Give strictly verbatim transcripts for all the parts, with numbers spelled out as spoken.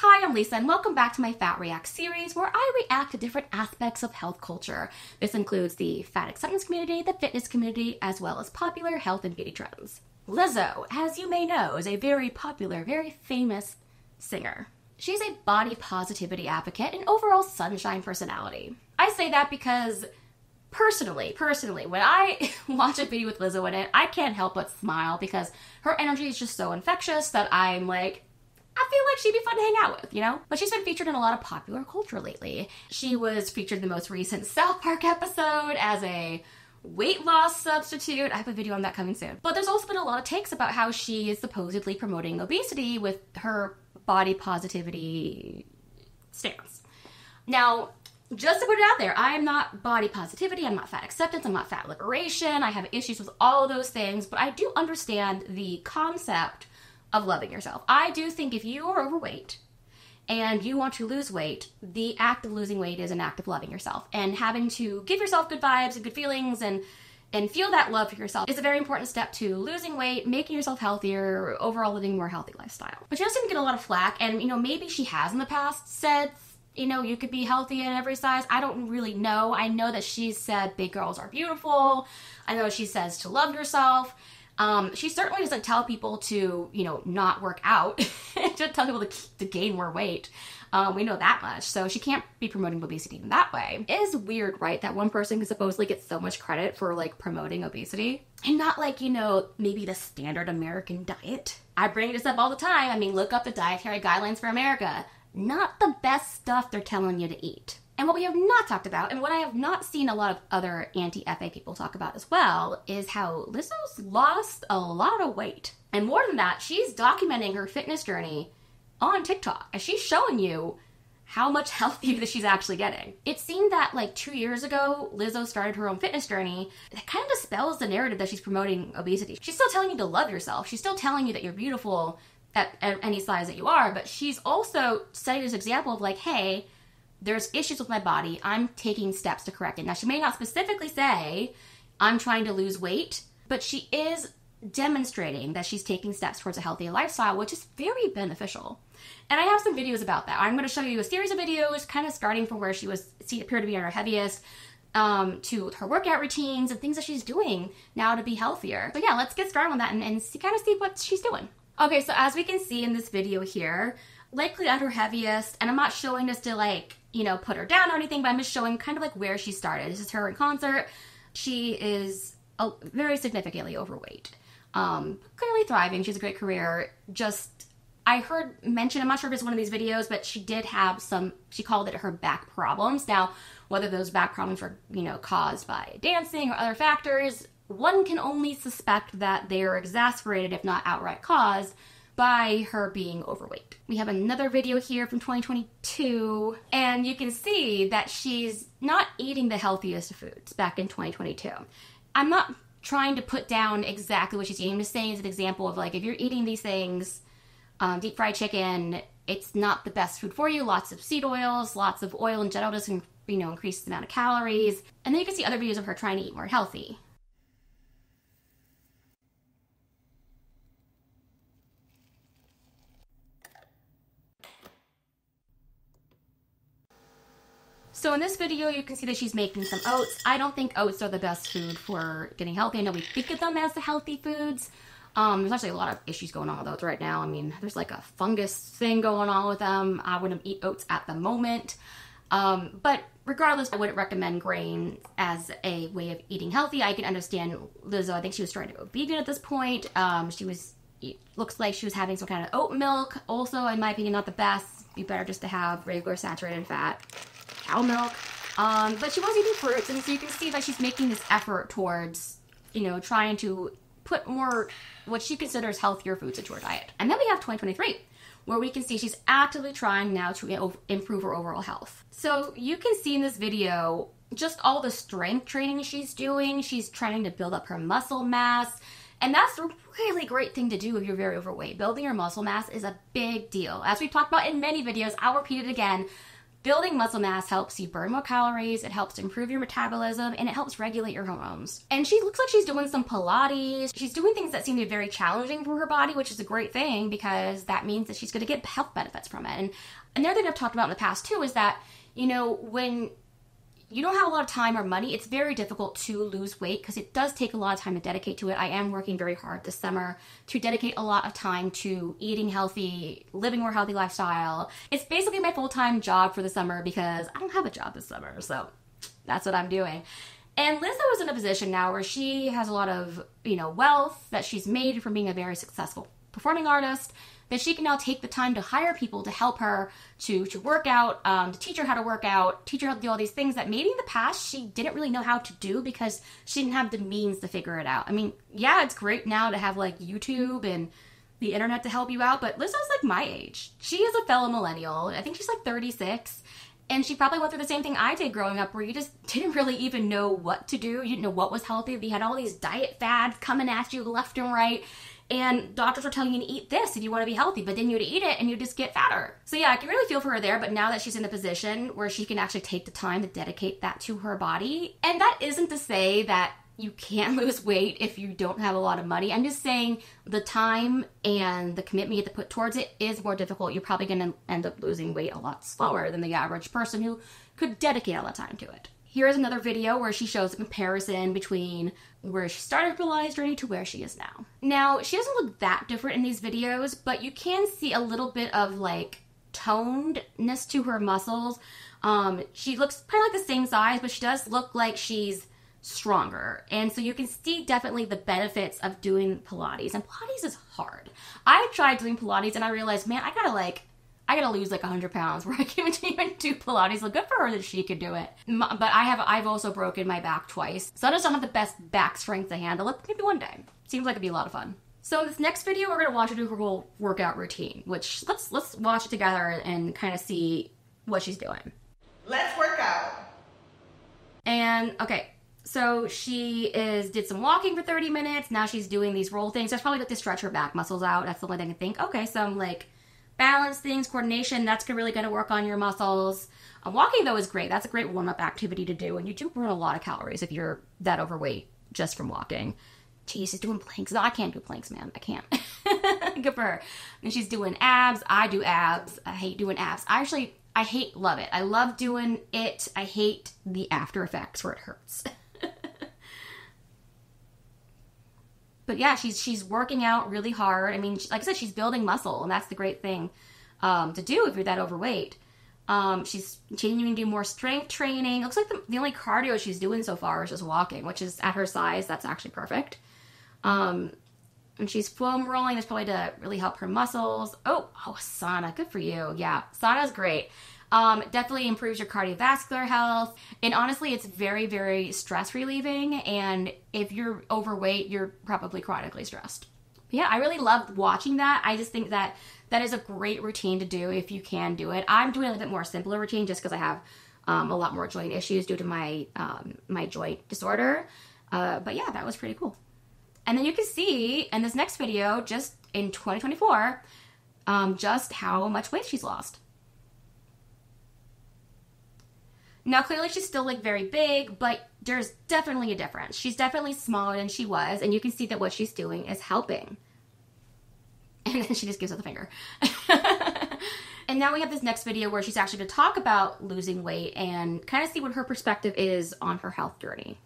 Hi, I'm Lisa and welcome back to my Fat React series where I react to different aspects of health culture. This includes the fat acceptance community, the fitness community, as well as popular health and beauty trends. Lizzo, as you may know, is a very popular, very famous singer. She's a body positivity advocate and overall sunshine personality. I say that because personally, personally, when I watch a video with Lizzo in it, I can't help but smile because her energy is just so infectious that I'm like, I feel like she'd be fun to hang out with, you know? But she's been featured in a lot of popular culture lately. She was featured in the most recent South Park episode as a weight loss substitute. I have a video on that coming soon. But there's also been a lot of takes about how she is supposedly promoting obesity with her body positivity stance. Now, just to put it out there, I am not body positivity, I'm not fat acceptance, I'm not fat liberation. I have issues with all of those things, but I do understand the concept of loving yourself. I do think if you are overweight and you want to lose weight, the act of losing weight is an act of loving yourself, and having to give yourself good vibes and good feelings and and feel that love for yourself is a very important step to losing weight, making yourself healthier, overall living a more healthy lifestyle. But she doesn't get a lot of flack, and you know, maybe she has in the past said, you know, you could be healthy in every size. I don't really know. I know that she said big girls are beautiful. I know she says to love yourself. Um, she certainly doesn't tell people to, you know, not work out. She doesn't tell people to, to gain more weight. Um, we know that much. So she can't be promoting obesity in that way. It is weird, right? That one person can supposedly get so much credit for like promoting obesity and not like, you know, maybe the standard American diet. I bring this up all the time. I mean, look up the dietary guidelines for America. Not the best stuff they're telling you to eat. And what we have not talked about, and what I have not seen a lot of other anti-F A people talk about as well, is how Lizzo's lost a lot of weight. And more than that, she's documenting her fitness journey on TikTok, and she's showing you how much healthier that she's actually getting. It seemed that like two years ago, Lizzo started her own fitness journey. That kind of dispels the narrative that she's promoting obesity. She's still telling you to love yourself. She's still telling you that you're beautiful at, at any size that you are, but she's also setting this example of like, hey, there's issues with my body. I'm taking steps to correct it. Now, she may not specifically say, I'm trying to lose weight, but she is demonstrating that she's taking steps towards a healthy lifestyle, which is very beneficial. And I have some videos about that. I'm going to show you a series of videos, kind of starting from where she was, she appeared to be at her heaviest, um, to her workout routines and things that she's doing now to be healthier. So yeah, let's get started on that and, and see, kind of see what she's doing. Okay, so as we can see in this video here, likely at her heaviest, and I'm not showing this to like, you know, put her down or anything, but I'm just showing kind of like where she started. This is her in concert. She is very significantly overweight, um, clearly thriving. She has a great career. Just, I heard mention, I'm not sure if it's one of these videos, but she did have some, she called it her back problems. Now, whether those back problems were, you know, caused by dancing or other factors, one can only suspect that they are exacerbated, if not outright caused, by her being overweight. We have another video here from twenty twenty-two, and you can see that she's not eating the healthiest foods back in twenty twenty-two. I'm not trying to put down exactly what she's eating. I'm just saying it's an example of like, if you're eating these things, um, deep fried chicken, it's not the best food for you. Lots of seed oils, lots of oil in general doesn't, you know, increase the amount of calories. And then you can see other videos of her trying to eat more healthy. So in this video, you can see that she's making some oats. I don't think oats are the best food for getting healthy. I know we think of them as the healthy foods. Um, there's actually a lot of issues going on with oats right now. I mean, there's like a fungus thing going on with them. I wouldn't eat oats at the moment. Um, but regardless, I wouldn't recommend grain as a way of eating healthy. I can understand Lizzo. I think she was trying to go vegan at this point. Um, she was, it looks like she was having some kind of oat milk. Also, in my opinion, not the best. It'd be better just to have regular saturated fat. Cow milk, um, but she was eating fruits, and so you can see that she's making this effort towards, you know, trying to put more what she considers healthier foods into her diet. And then we have twenty twenty-three, where we can see she's actively trying now to improve her overall health. So you can see in this video just all the strength training she's doing. She's trying to build up her muscle mass, and that's a really great thing to do if you're very overweight. Building your muscle mass is a big deal. As we've talked about in many videos, I'll repeat it again. Building muscle mass helps you burn more calories, it helps improve your metabolism, and it helps regulate your hormones. And she looks like she's doing some Pilates. She's doing things that seem to be very challenging for her body, which is a great thing because that means that she's going to get health benefits from it. And another thing I've talked about in the past too is that, you know, when you don't have a lot of time or money, it's very difficult to lose weight because it does take a lot of time to dedicate to it. I am working very hard this summer to dedicate a lot of time to eating healthy, living more healthy lifestyle. It's basically my full-time job for the summer because I don't have a job this summer, so that's what I'm doing. And Lizzo is in a position now where she has a lot of, you know, wealth that she's made from being a very successful performing artist, that she can now take the time to hire people to help her to, to work out, um, to teach her how to work out, teach her how to do all these things that maybe in the past she didn't really know how to do because she didn't have the means to figure it out. I mean, yeah, it's great now to have like YouTube and the internet to help you out, but Lizzo's like my age. She is a fellow millennial. I think she's like thirty-six. And she probably went through the same thing I did growing up where you just didn't really even know what to do. You didn't know what was healthy. You had all these diet fads coming at you left and right. And doctors were telling you to eat this if you want to be healthy, but then you'd eat it and you just get fatter. So yeah, I can really feel for her there, but now that she's in a position where she can actually take the time to dedicate that to her body, and that isn't to say that you can't lose weight if you don't have a lot of money. I'm just saying the time and the commitment you have to put towards it is more difficult. You're probably going to end up losing weight a lot slower than the average person who could dedicate a lot of time to it. Here's another video where she shows a comparison between where she started her Pilates journey to where she is now. Now, she doesn't look that different in these videos, but you can see a little bit of like tonedness to her muscles. Um, she looks probably like the same size, but she does look like she's stronger. And so you can see definitely the benefits of doing Pilates. And Pilates is hard. I tried doing Pilates and I realized, man, I gotta like I gotta lose like one hundred pounds where I can't even do Pilates. So good for her that she could do it. But I have, I've also broken my back twice. So I just don't have the best back strength to handle it. Maybe one day. Seems like it'd be a lot of fun. So in this next video, we're gonna watch her do her whole workout routine, which let's, let's watch it together and kind of see what she's doing. Let's work out. And okay, so she is did some walking for thirty minutes. Now she's doing these roll things. That's probably like to stretch her back muscles out. That's the only thing I can think. Okay, so I'm like, balance things, coordination, that's really going to work on your muscles. Um, walking, though, is great. That's a great warm-up activity to do, and you do burn a lot of calories if you're that overweight just from walking. Jeez, she's doing planks. No, I can't do planks, man. I can't. Good for her. And she's doing abs. I do abs. I hate doing abs. I actually, I hate, love it. I love doing it. I hate the after effects where it hurts. But yeah, she's she's working out really hard. I mean, like I said, she's building muscle, and that's the great thing um, to do if you're that overweight. Um, she's continuing to do more strength training. It looks like the, the only cardio she's doing so far is just walking, which is at her size, that's actually perfect. Um, and she's foam rolling. That's probably to really help her muscles. Oh, oh, sauna, good for you. Yeah, sauna's great. Um, definitely improves your cardiovascular health, and honestly, it's very, very stress relieving. And if you're overweight, you're probably chronically stressed. Yeah, I really loved watching that. I just think that that is a great routine to do if you can do it. I'm doing a little bit more simpler routine just because I have um, a lot more joint issues due to my um, my joint disorder. Uh, but yeah, that was pretty cool. And then you can see in this next video, just in twenty twenty-four, um, just how much weight she's lost. Now, clearly she's still like very big, but there's definitely a difference. She's definitely smaller than she was, and you can see that what she's doing is helping. And then she just gives her the finger. And now we have this next video where she's actually going to talk about losing weight and kind of see what her perspective is on her health journey.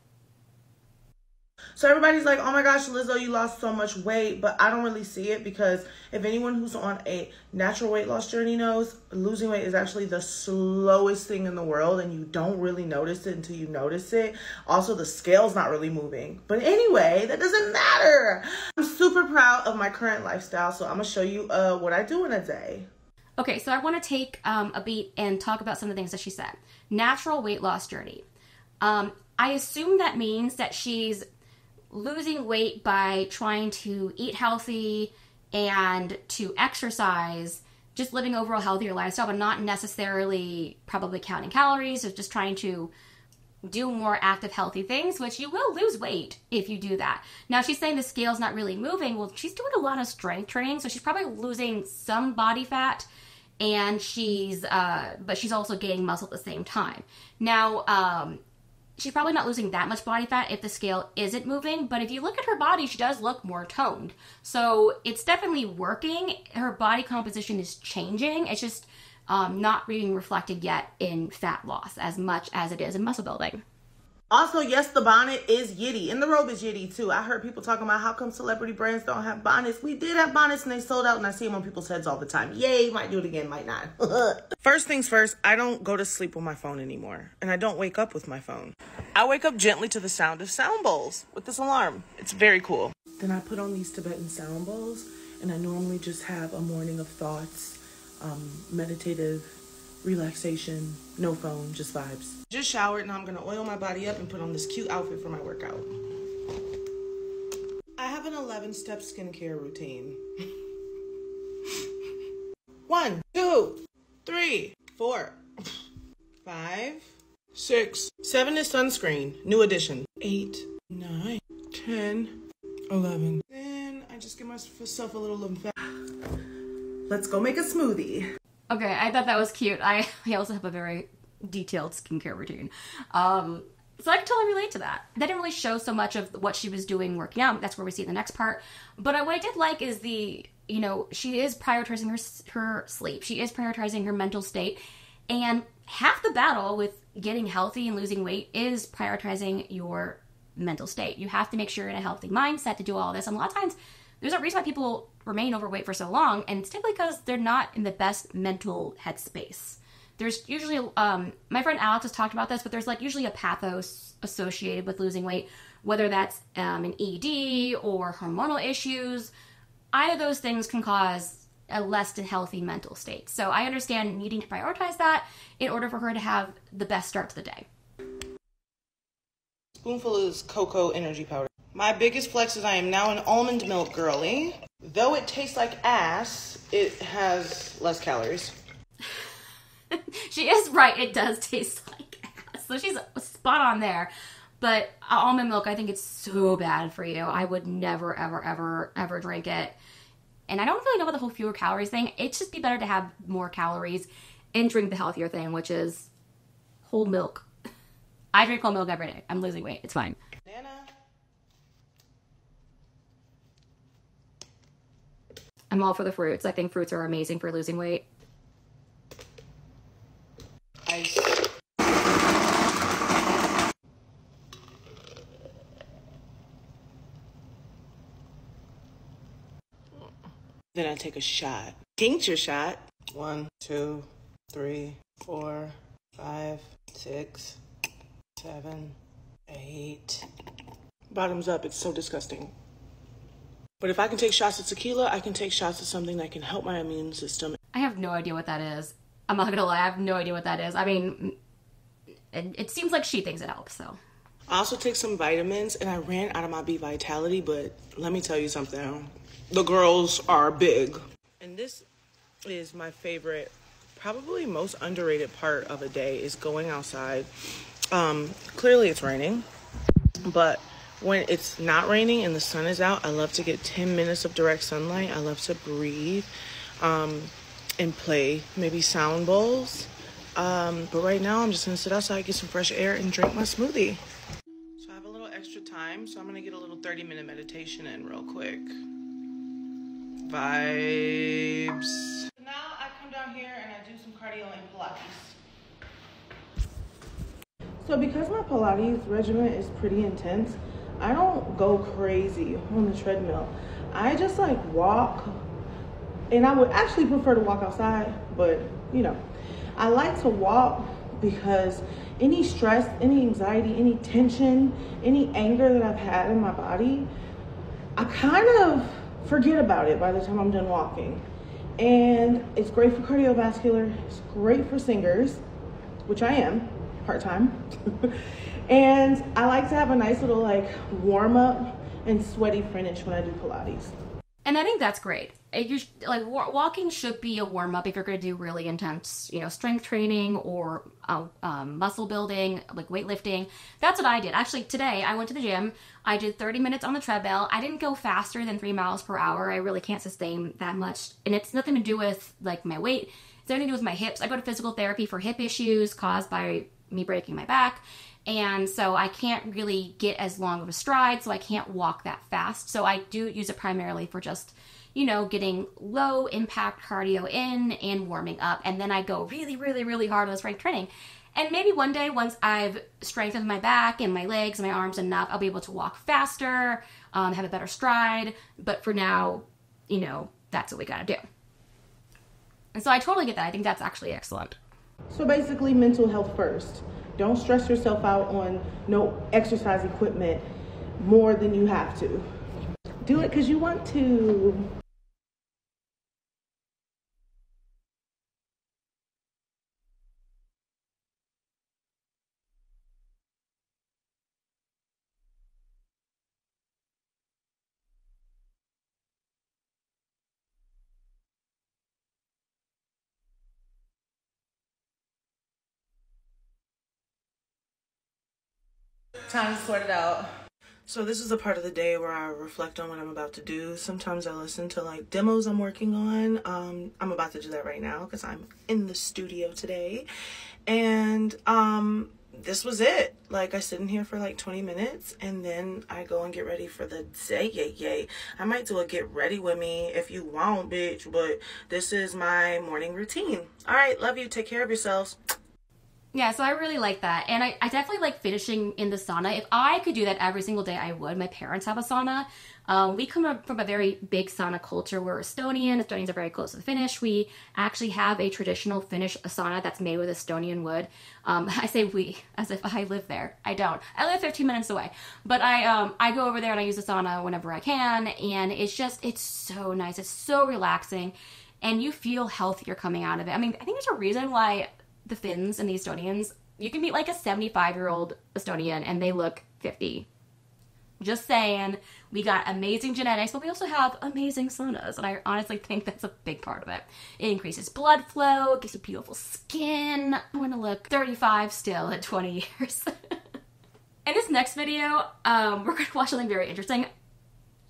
So everybody's like, oh my gosh, Lizzo, you lost so much weight, but I don't really see it because if anyone who's on a natural weight loss journey knows, losing weight is actually the slowest thing in the world, and you don't really notice it until you notice it. Also, the scale's not really moving. But anyway, that doesn't matter. I'm super proud of my current lifestyle, so I'm going to show you uh, what I do in a day. Okay, so I want to take um, a beat and talk about some of the things that she said. Natural weight loss journey. Um, I assume that means that she's losing weight by trying to eat healthy and to exercise, just living overall healthier lifestyle, but not necessarily probably counting calories, or just trying to do more active, healthy things, which you will lose weight if you do that. Now, she's saying the scale's not really moving. Well, she's doing a lot of strength training, so she's probably losing some body fat and she's uh but she's also gaining muscle at the same time. Now um she's probably not losing that much body fat if the scale isn't moving, but if you look at her body, she does look more toned. So it's definitely working. Her body composition is changing. It's just um, not being reflected yet in fat loss as much as it is in muscle building. Also, yes, the bonnet is Yitty, and the robe is Yitty too. I heard people talking about how come celebrity brands don't have bonnets. We did have bonnets and they sold out, and I see them on people's heads all the time. Yay, might do it again, might not. First things first, I don't go to sleep with my phone anymore, and I don't wake up with my phone. I wake up gently to the sound of sound bowls with this alarm. It's very cool. Then I put on these Tibetan sound bowls, and I normally just have a morning of thoughts, um, meditative, relaxation, no phone, just vibes. Just showered, and I'm gonna oil my body up and put on this cute outfit for my workout. I have an eleven step skincare routine. One, two, three, four, five, six, seven is sunscreen, new edition. Eight, nine, ten, eleven. Then I just give myself a little lymphatic. Let's go make a smoothie. Okay, I thought that was cute. I, I also have a very detailed skincare routine. Um, so I can totally relate to that. They didn't really show so much of what she was doing working out. That's where we see it in the next part. But what I did like is the, you know, she is prioritizing her, her sleep. She is prioritizing her mental state. And half the battle with getting healthy and losing weight is prioritizing your mental state. You have to make sure you're in a healthy mindset to do all this. And a lot of times, there's a reason why people remain overweight for so long, and it's typically because they're not in the best mental headspace. There's usually, um, my friend Alex has talked about this, but there's like usually a pathos associated with losing weight, whether that's um, an E D or hormonal issues. Either of those things can cause a less than healthy mental state. So I understand needing to prioritize that in order for her to have the best start to the day. Spoonful is cocoa energy powder. My biggest flex is I am now an almond milk girly. Though it tastes like ass, it has less calories. She is right, it does taste like ass. So she's spot on there. But almond milk, I think it's so bad for you. I would never, ever, ever, ever drink it. And I don't really know about the whole fewer calories thing. It'd just be better to have more calories and drink the healthier thing, which is whole milk. I drink whole milk every day. I'm losing weight, it's fine. Nana. I'm all for the fruits. I think fruits are amazing for losing weight. Ice. Then I take a shot. Tincture shot. One, two, three, four, five, six, seven, eight. Bottoms up, it's so disgusting. But if I can take shots of tequila, I can take shots of something that can help my immune system. I have no idea what that is. I'm not gonna lie, I have no idea what that is. I mean, it, it seems like she thinks it helps, so. I also take some vitamins, and I ran out of my B Vitality, but let me tell you something. The girls are big. And this is my favorite, probably most underrated part of a day is going outside. Um, clearly it's raining, but when it's not raining and the sun is out, I love to get ten minutes of direct sunlight. I love to breathe um, and play maybe sound bowls. Um, but right now, I'm just going to sit outside, get some fresh air, and drink my smoothie. So I have a little extra time, so I'm going to get a little thirty minute meditation in real quick. Vibes. Now I come down here and I do some cardio and Pilates. So because my Pilates regimen is pretty intense, I don't go crazy on the treadmill. I just like walk, and I would actually prefer to walk outside, but you know, I like to walk because any stress, any anxiety, any tension, any anger that I've had in my body, I kind of forget about it by the time I'm done walking. And it's great for cardiovascular, it's great for singers, which I am part-time. And I like to have a nice little like warm up and sweaty finish when I do Pilates. And I think that's great. You sh- like wa- walking should be a warm up if you're going to do really intense, you know, strength training or uh, um, muscle building, like weightlifting. That's what I did. Actually, today I went to the gym. I did thirty minutes on the treadmill. I didn't go faster than three miles per hour. I really can't sustain that much, and it's nothing to do with like my weight. It's nothing to do with my hips. I go to physical therapy for hip issues caused by me breaking my back. And so I can't really get as long of a stride, so I can't walk that fast. So I do use it primarily for just, you know, getting low impact cardio in and warming up. And then I go really, really, really hard on the strength training. And maybe one day, once I've strengthened my back and my legs and my arms enough, I'll be able to walk faster, um, have a better stride. But for now, you know, that's what we gotta do. And so I totally get that. I think that's actually excellent. So basically, mental health first. Don't stress yourself out on no exercise equipment more than you have to. Do it because you want to. Time to sort it out. So this is the part of the day where I reflect on what I'm about to do. Sometimes I listen to like demos I'm working on. Um, I'm about to do that right now because I'm in the studio today. And um, this was it. Like I sit in here for like twenty minutes and then I go and get ready for the day. Yay, yay. I might do a get ready with me if you want, bitch. But this is my morning routine. All right. Love you. Take care of yourselves. Yeah, so I really like that. And I, I definitely like finishing in the sauna. If I could do that every single day, I would. My parents have a sauna. Um, we come from a very big sauna culture. We're Estonian. Estonians are very close to the Finnish. We actually have a traditional Finnish sauna that's made with Estonian wood. Um, I say we, as if I live there. I don't. I live fifteen minutes away. But I um, I go over there and I use the sauna whenever I can. And it's just, it's so nice. It's so relaxing. And you feel healthier coming out of it. I mean, I think there's a reason why the Finns and the Estonians, you can meet like a seventy-five year old Estonian and they look fifty. Just saying, we got amazing genetics, but we also have amazing saunas, and I honestly think that's a big part of it. It increases blood flow, gives you beautiful skin. I want to look thirty-five still at twenty years. In this next video, um, we're going to watch something very interesting.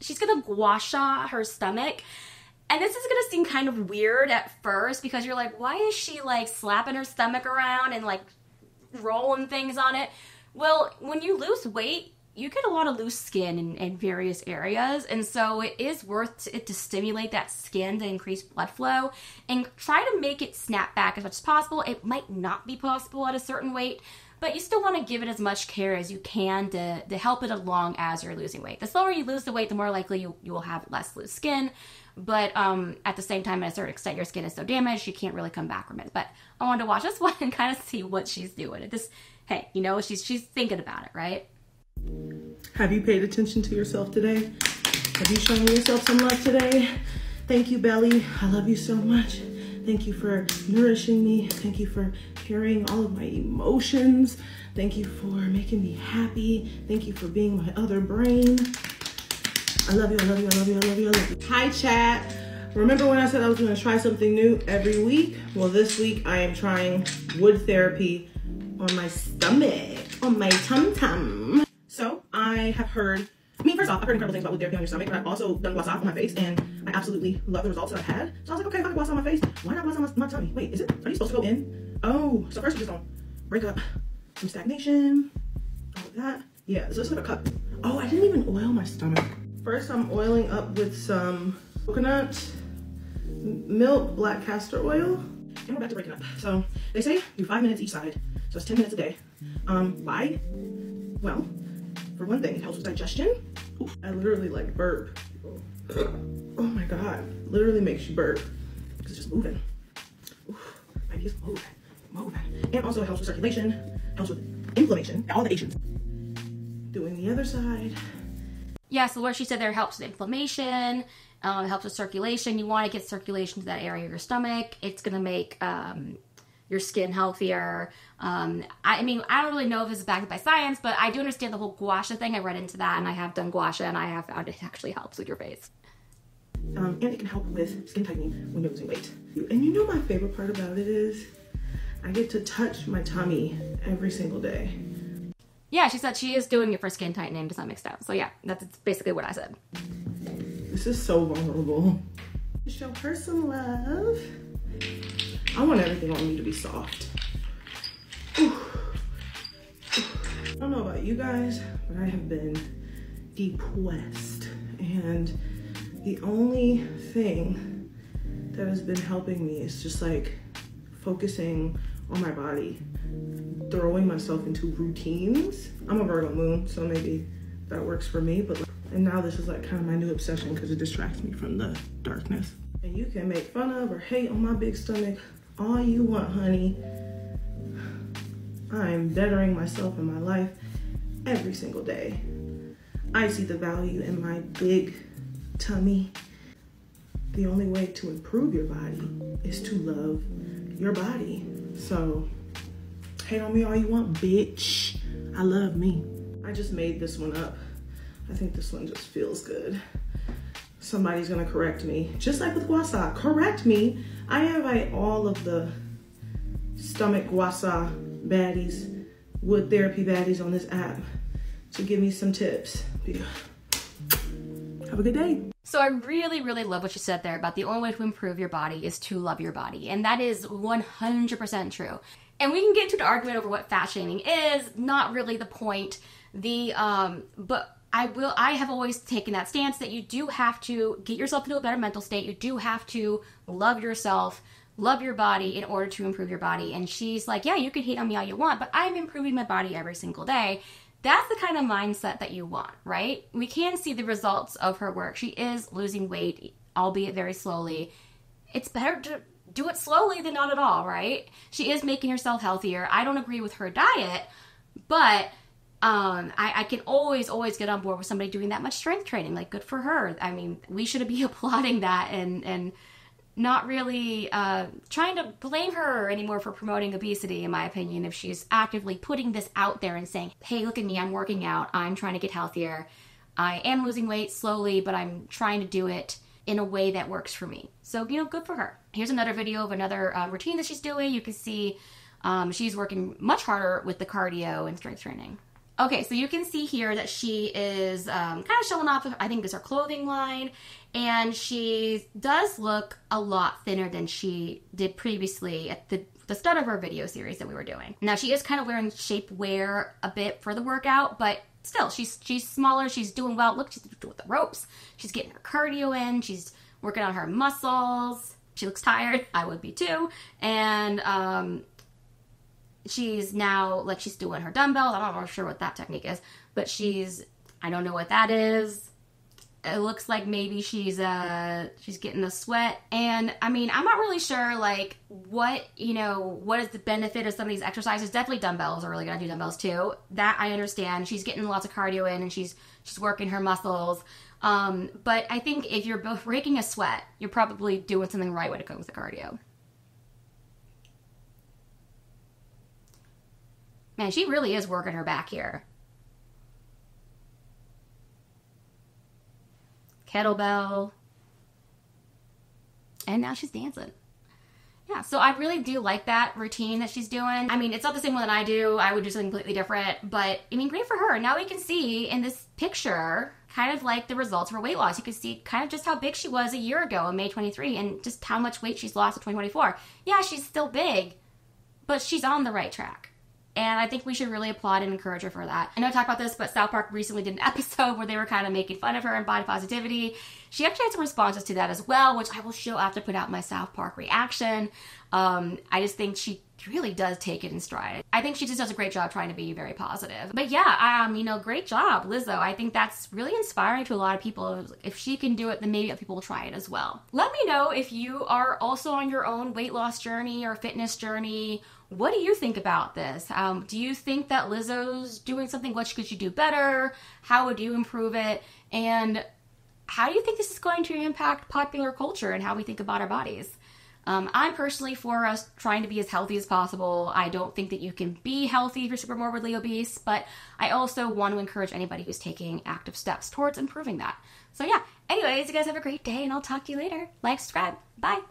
She's going to gua sha her stomach. And this is gonna seem kind of weird at first because you're like, why is she like slapping her stomach around and like rolling things on it? Well, when you lose weight, you get a lot of loose skin in, in various areas. And so it is worth it to stimulate that skin to increase blood flow and try to make it snap back as much as possible. It might not be possible at a certain weight, but you still want to give it as much care as you can to, to help it along as you're losing weight. The slower you lose the weight, the more likely you, you will have less loose skin. But um, at the same time, at a certain extent, your skin is so damaged, you can't really come back from it. But I wanted to watch this one and kind of see what she's doing. This, hey, you know, she's she's thinking about it, right? Have you paid attention to yourself today? Have you shown yourself some love today? Thank you, Belly. I love you so much. Thank you for nourishing me. Thank you for carrying all of my emotions. Thank you for making me happy. Thank you for being my other brain. I love you, I love you, I love you, I love you, I love you. Hi, chat. Remember when I said I was gonna try something new every week? Well, this week I am trying wood therapy on my stomach, on my tum-tum. So I have heard, I mean, first off, I've heard incredible things about wood therapy on your stomach, but I've also done gua sha on my face, and I absolutely love the results that I've had. So I was like, okay, I can gua sha on my face. Why not gua sha on my tummy? Wait, is it, are you supposed to go in? Oh, so first we're just gonna break up some stagnation, all of that. Yeah, so this is like a cup. Oh, I didn't even oil my stomach. First, I'm oiling up with some coconut milk, black castor oil, and we're back to breaking up. So they say do five minutes each side, so it's ten minutes a day. Um, why? Well, for one thing, it helps with digestion. Oof. I literally like burp. Oh my God, literally makes you burp because it's just moving. Oof, my knees move, move. And also it helps with circulation, helps with inflammation, all the H's. Doing the other side. Yeah, so what she said there helps with inflammation, um, helps with circulation. You want to get circulation to that area of your stomach. It's going to make um, your skin healthier. Um, I, I mean, I don't really know if this is backed by science, but I do understand the whole gua sha thing. I read into that, and I have done gua sha, and I have found it actually helps with your face. um, and it can help with skin tightening when you're losing weight. And you know my favorite part about it is I get to touch my tummy every single day. Yeah, she said she is doing it for skin tightening to some extent. So yeah, that's basically what I said. This is so vulnerable. To show her some love. I want everything on me to be soft. Ooh. I don't know about you guys, but I have been depressed. And the only thing that has been helping me is just like focusing on my body, throwing myself into routines. I'm a Virgo moon, so maybe that works for me. But like, and now this is like kind of my new obsession because it distracts me from the darkness. And you can make fun of or hate on my big stomach all you want, honey. I am bettering myself in my life every single day. I see the value in my big tummy. The only way to improve your body is to love your body. So hate on me all you want, bitch. I love me. I just made this one up. I think this one just feels good. Somebody's gonna correct me. Just like with guasa, correct me. I invite all of the stomach guasa baddies, wood therapy baddies on this app to give me some tips. Have a good day. So I really, really love what she said there about the only way to improve your body is to love your body. And that is one hundred percent true. And we can get into an argument over what fat shaming is, not really the point. The, um, but I will, I have always taken that stance that you do have to get yourself into a better mental state. You do have to love yourself, love your body in order to improve your body. And she's like, yeah, you can hate on me all you want, but I'm improving my body every single day. That's the kind of mindset that you want, right? We can see the results of her work. She is losing weight, albeit very slowly. It's better to do it slowly than not at all, right? She is making herself healthier. I don't agree with her diet, but um, I, I can always, always get on board with somebody doing that much strength training. Like, good for her. I mean, we should be applauding that and, and not really uh, trying to blame her anymore for promoting obesity, in my opinion, if she's actively putting this out there and saying, hey, look at me, I'm working out, I'm trying to get healthier, I am losing weight slowly, but I'm trying to do it in a way that works for me. So, you know, good for her. Here's another video of another uh, routine that she's doing. You can see um, she's working much harder with the cardio and strength training. Okay, so you can see here that she is um, kind of showing off, I think this is her clothing line, and she does look a lot thinner than she did previously at the, the start of her video series that we were doing. Now, she is kind of wearing shapewear a bit for the workout, but still, she's she's smaller, she's doing well. Look, she's doing the ropes, she's getting her cardio in, she's working on her muscles. She looks tired, I would be too, and um... she's now, like, she's doing her dumbbells. I'm not sure what that technique is, but she's, I don't know what that is. It looks like maybe she's, uh, she's getting the sweat. And I mean, I'm not really sure, like, what, you know, what is the benefit of some of these exercises? Definitely dumbbells are really gonna do dumbbells too. That I understand. She's getting lots of cardio in and she's, she's working her muscles. Um, but I think if you're both breaking a sweat, you're probably doing something right when it comes to cardio. Man, she really is working her back here. Kettlebell. And now she's dancing. Yeah, so I really do like that routine that she's doing. I mean, it's not the same one that I do. I would do something completely different. But, I mean, great for her. Now we can see in this picture kind of like the results of her weight loss. You can see kind of just how big she was a year ago on May twenty-third and just how much weight she's lost in twenty twenty-four. Yeah, she's still big, but she's on the right track. And I think we should really applaud and encourage her for that. I know I talked about this, but South Park recently did an episode where they were kind of making fun of her and body positivity. She actually had some responses to that as well, which I will show after I put out my South Park reaction. Um, I just think she really does take it in stride. I think she just does a great job trying to be very positive. But yeah, um, you know, great job, Lizzo. I think that's really inspiring to a lot of people. If she can do it, then maybe other people will try it as well. Let me know if you are also on your own weight loss journey or fitness journey. What do you think about this? Um, do you think that Lizzo's doing something? What could she do better? How would you improve it? And how do you think this is going to impact popular culture and how we think about our bodies? Um, I'm personally for us trying to be as healthy as possible. I don't think that you can be healthy if you're super morbidly obese, but I also want to encourage anybody who's taking active steps towards improving that. So yeah, anyways, you guys have a great day and I'll talk to you later. Like, subscribe, bye.